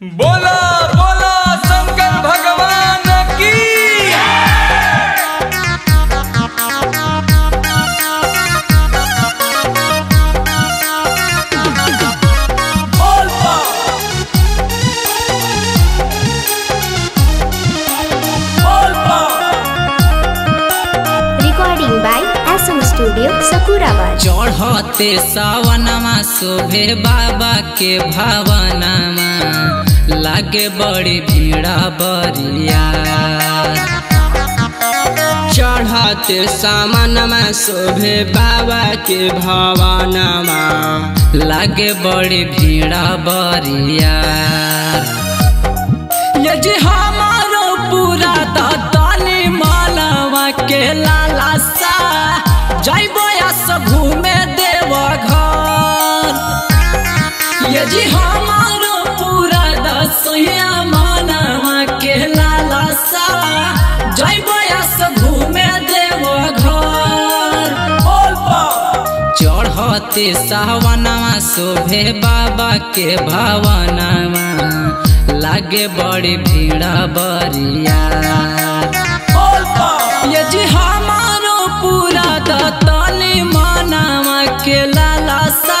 बोला बोला शंकर भगवान की recording by S M studio Shakurabad. चढ़ते सावनमा शोभे बाबा के भावनामा लागे बड़ी भीड़ा बरिया। चढ़ते सामनमा शोभे बाबा के भावनामा लागे बड़ी भीड़ा बरिया। ये जी हमारो पूरा ताली मालवा के लाला सा जाइबो या सब घूमे देवा घर। ये जी हमारो पूरा दसया मानवा के लाला सा जाइबो या सब घूमे देवा घर। चढ़ते सावनवा शोभे बाबा के भावनवा लागे बड़ी भीड़ा बरिया। ये जी हमारो पूरा ताली मानवा के लाला सा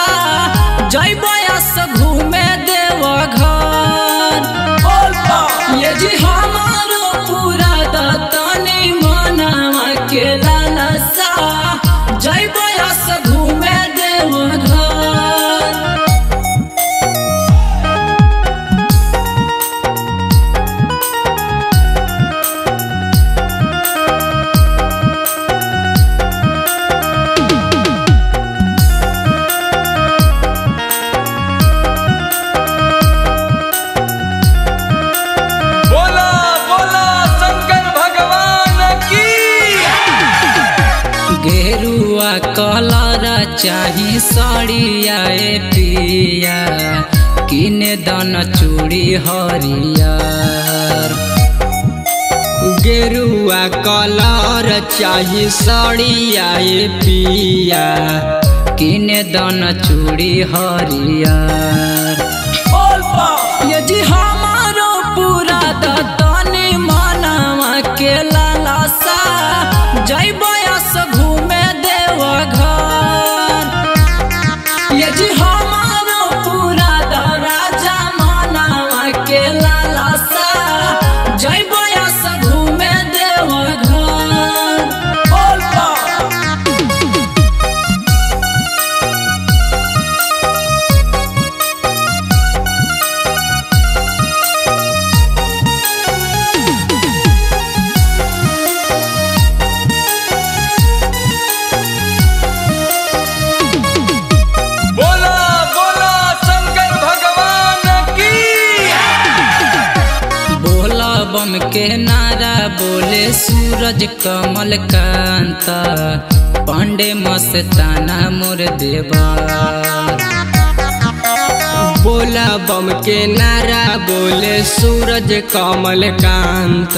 जइबो सब घूमे देवा घर। ये जी हमारो पूरा ताली मानवा के लाला सा जइबो सब घूमे देवा घर। गेरुआ कलर चाही सड़िया पिया किने दन चूड़ी हरियर। गेरुआ कलर चाही सड़िया पिया किने दन चूड़ी हरियर। ये जी हमारो पूरा तनी मानवा के लाला सा जइबो घूमे देवा घर। ये जी हमारो पूरा राजा मानवा के लाला सा जइबो सब घूमे देवा घर। के नारा बोले सूरज कमल कांत पांडे मस्ताना मोर देवा। बोला बम के नारा बोले सूरज कमल कांत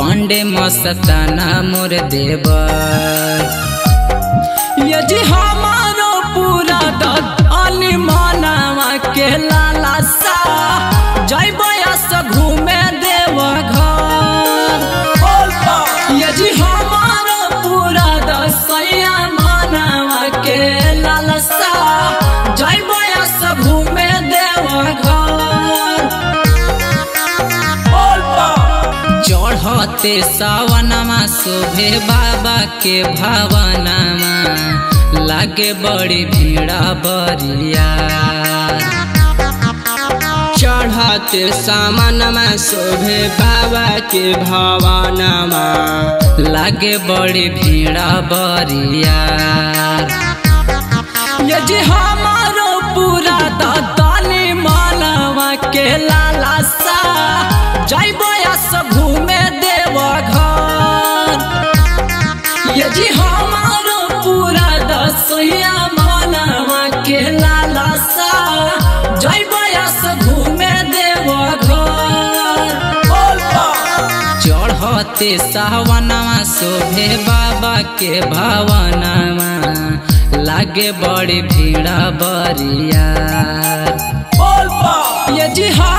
पांडे मस्ताना मोर देवा। ये जी हमारो पूरा ताली मानवा के लाला सा जइबो सब घूमे देवा घर। ये जी हमारो पूरा दसया मानवा के लाला सा जइबो सब घूमे देवा घर। चढ़ते सावनमा शोभे बाबा के भावनामा लागे बड़ी भीड़ा बरिया। चढ़ते सामनमा शोभे बाबा के भावनामा लागे बड़ी भीड़ा बरिया। ये जी हमारो पूरा ताली मानवा के लाला सा जइबो सब घूमे देवा घर। ये जी हमारो पूरा दसया मानवा के लाला सा जइबो सब घूमे देवा घर। चढ़ते सावनवा शोभे बाबा के भावनामा लागे बड़ी भीड़ा बरिया। ये जी